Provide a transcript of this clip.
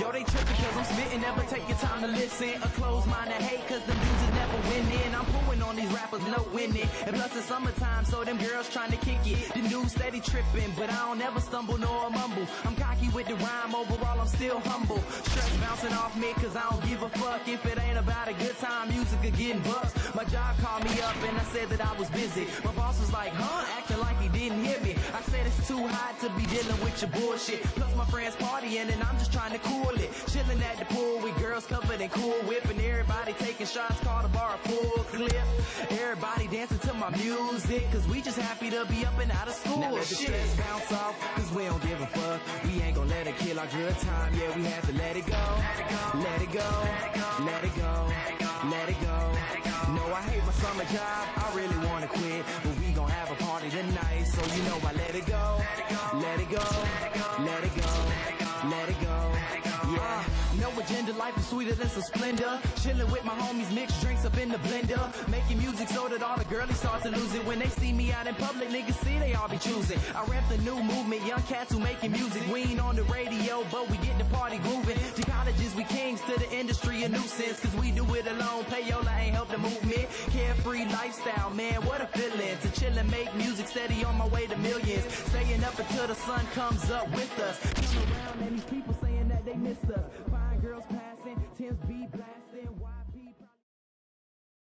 Yo, they trippin' because I'm smitten, never take your time to listen. A closed mind to hate because them dudes is never winning. I'm pulling on these rappers, no winning. And plus it's summertime, so them girls trying to kick it. The news steady trippin', but I don't ever stumble nor mumble. I'm cocky with the rhyme, overall I'm still humble. Stress bouncing off me because I don't give a fuck. If it ain't about a good time, music or getting bucks. My job called me up and I said that I was busy. My boss was like, huh? Acting like he didn't hear me. I said it's too hot to be dealing with your bullshit. Plus my friends partying and I'm just trying to cool it. Chilling at the pool with girls covered in Cool Whip and everybody taking shots, call the bar a full clip. Everybody dancing to my music cause we just happy to be up and out of school. Now let the stress bounce off cause we don't give a fuck. We ain't gonna let it kill our good time. Yeah, we have to let it go. Let it go. Let it go. Let it go. No, I hate my summer job. I really wanna quit. But we gon' have a party tonight. So you know I let it go. Let it go. Let it go. Let it go. Yeah. No agenda, life is sweeter than some Splendor. Chillin' with my homies, mixed drinks up in the blender. Making music so that all the girlies start to lose it. When they see me out in public, niggas see they all be choosing. I rap the new movement, young cats who making music. We ain't on the radio, but we get the party grooving. To colleges, we kings, to the industry a nuisance. Cause we do it alone, payola ain't help the movement. Carefree lifestyle, man, what a feeling. To chillin', make music steady on my way to millions. Staying up until the sun comes up with us. Come around and these people saying that they miss us. Girls passing, Tim's beat blasting.